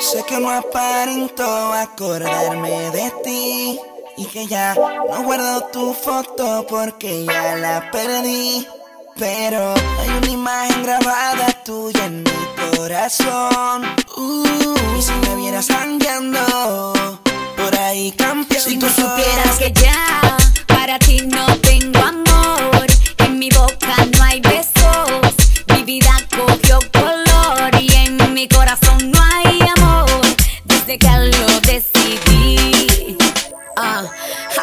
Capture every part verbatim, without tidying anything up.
Sé que no aparento acordarme de ti y que ya no guardo tu foto porque ya la perdí, pero hay una imagen grabada tuya en mi corazón. uh, Y si me vieras jangueando por ahí campeón. Si tú supieras que ya para ti no tengo amor, en mi boca no hay besos, mi vida cogió color y en mi corazón no hay amor. Desde que lo decidí, ah,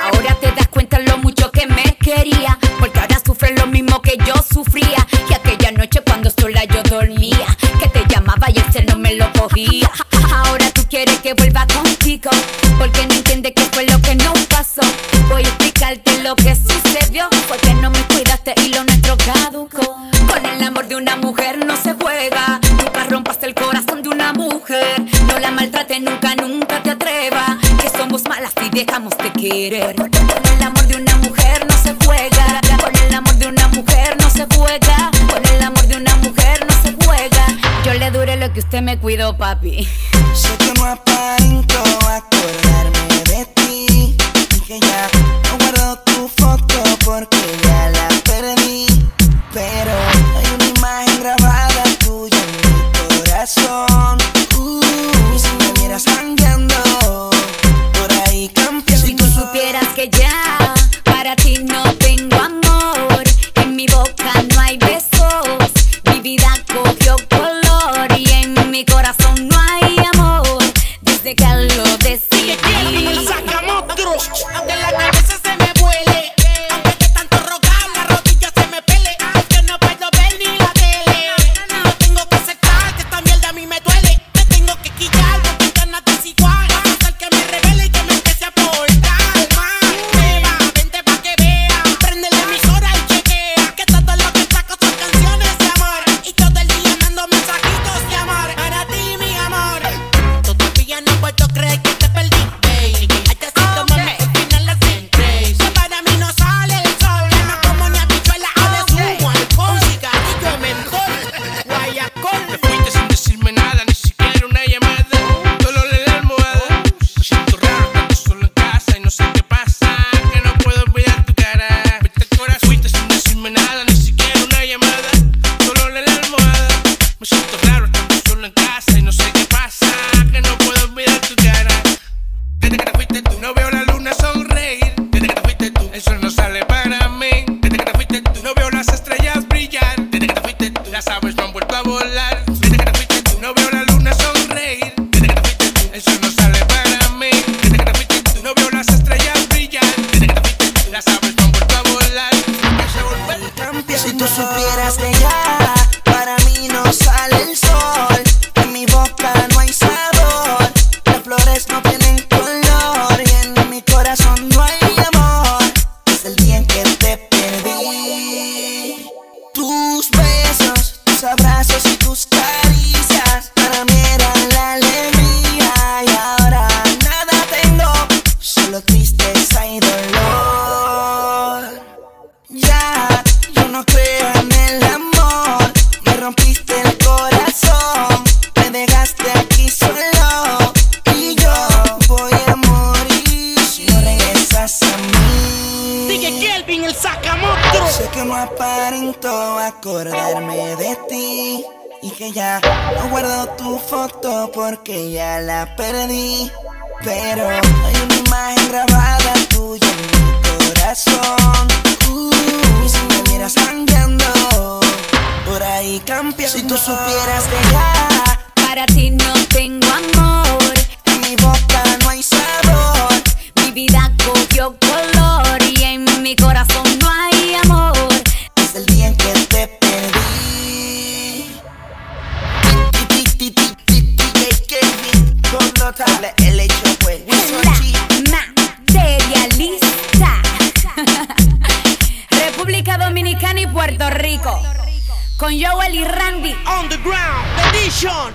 ahora te das cuenta lo mucho que me quería, porque ahora sufres lo mismo que yo sufría. Que aquella noche cuando sola yo dormía, que te llamaba y el celo no me lo cogía. Ahora tú quieres que vuelva contigo, porque no entiendes qué fue lo que no pasó. Voy a explicarte lo que sucedió, porque no me cuidaste y lo nuestro caducó. Con el amor de una mujer no se juega, nunca rompas el corazón de una mujer. No la maltrates nunca, nunca te atrevas, que somos malas y dejamos de querer. Con el amor de una mujer no se juega, con el amor de una mujer no se juega, con el amor de una mujer no se juega. Yo le duré lo que usted me cuidó, papi. Sé que no aparento acordarme de ti y que ya no guardo tu foto porque ya la perdí, pero hay una imagen grabada tuya en mi corazón. uh, Y si me vieras jangueando por ahí campeón. Si tú supieras que ya para ti no tengo amor, en mi boca no hay besos, mi vida cogió color y en mi corazón no hay amor. Desde que lo decidí, sacamos otros de la cabeza. Dominicana y Puerto Rico, con Jowell y Randy on the ground edition.